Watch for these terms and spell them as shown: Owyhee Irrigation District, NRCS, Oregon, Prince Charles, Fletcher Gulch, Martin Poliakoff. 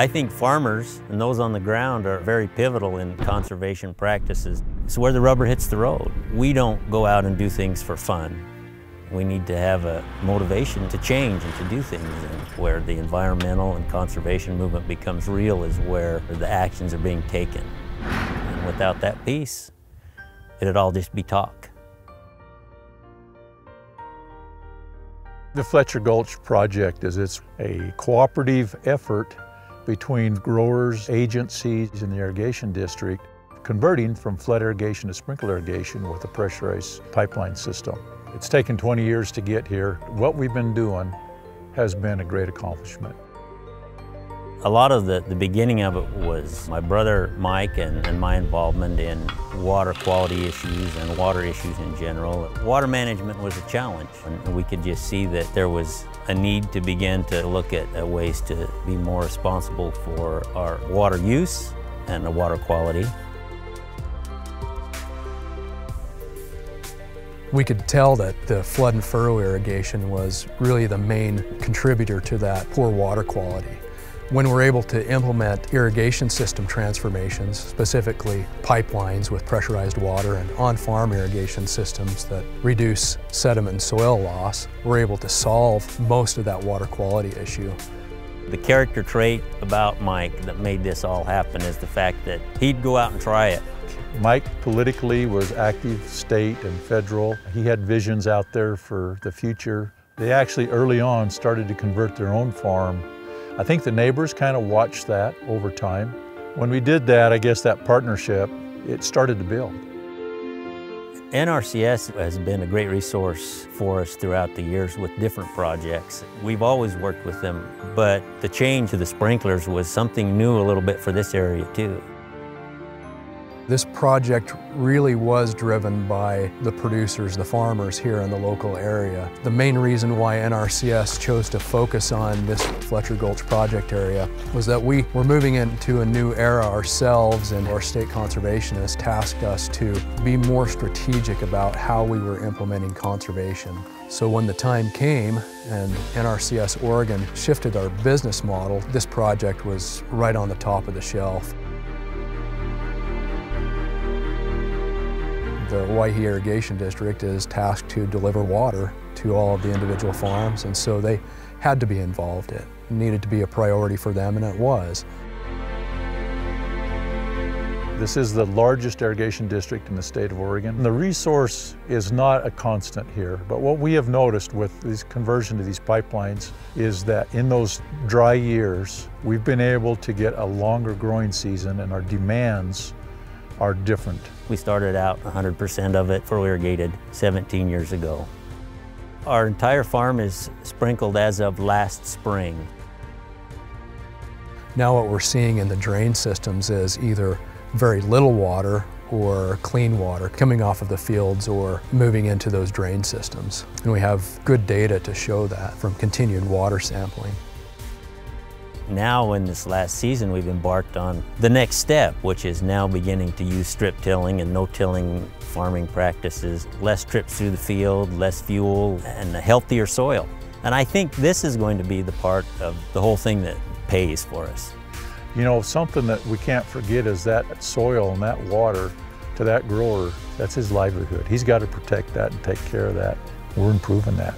I think farmers and those on the ground are very pivotal in conservation practices. It's where the rubber hits the road. We don't go out and do things for fun. We need to have a motivation to change and to do things. And where the environmental and conservation movement becomes real is where the actions are being taken. And without that piece, it'd all just be talk. The Fletcher Gulch project is a cooperative effort between growers, agencies, and the irrigation district, converting from flood irrigation to sprinkler irrigation with a pressurized pipeline system. It's taken 20 years to get here. What we've been doing has been a great accomplishment. A lot of the beginning of it was my brother Mike and my involvement in water quality issues and water issues in general. Water management was a challenge, and we could just see that there was a need to begin to look at ways to be more responsible for our water use and the water quality. We could tell that the flood and furrow irrigation was really the main contributor to that poor water quality. When we're able to implement irrigation system transformations, specifically pipelines with pressurized water and on-farm irrigation systems that reduce sediment and soil loss, we're able to solve most of that water quality issue. The character trait about Mike that made this all happen is the fact that he'd go out and try it. Mike politically was active state and federal. He had visions out there for the future. They actually early on started to convert their own farm. I think the neighbors kind of watched that over time. When we did that, I guess that partnership, it started to build. NRCS has been a great resource for us throughout the years with different projects. We've always worked with them, but the change to the sprinklers was something new a little bit for this area too. This project really was driven by the producers, the farmers here in the local area. The main reason why NRCS chose to focus on this Fletcher Gulch project area was that we were moving into a new era ourselves, and our state conservationists tasked us to be more strategic about how we were implementing conservation. So when the time came and NRCS Oregon shifted our business model, this project was right on the top of the shelf. The Owyhee Irrigation District is tasked to deliver water to all of the individual farms, and so they had to be involved. It needed to be a priority for them, and it was. This is the largest irrigation district in the state of Oregon. And the resource is not a constant here, but what we have noticed with this conversion to these pipelines is that in those dry years, we've been able to get a longer growing season, and our demands are different. We started out 100% of it furrow irrigated 17 years ago. Our entire farm is sprinkled as of last spring. Now what we're seeing in the drain systems is either very little water or clean water coming off of the fields or moving into those drain systems. And we have good data to show that from continued water sampling. Now in this last season, we've embarked on the next step, which is now beginning to use strip tilling and no-tilling farming practices, less trips through the field, less fuel, and a healthier soil. And I think this is going to be the part of the whole thing that pays for us. You know, something that we can't forget is that soil and that water to that grower, that's his livelihood. He's got to protect that and take care of that. We're improving that.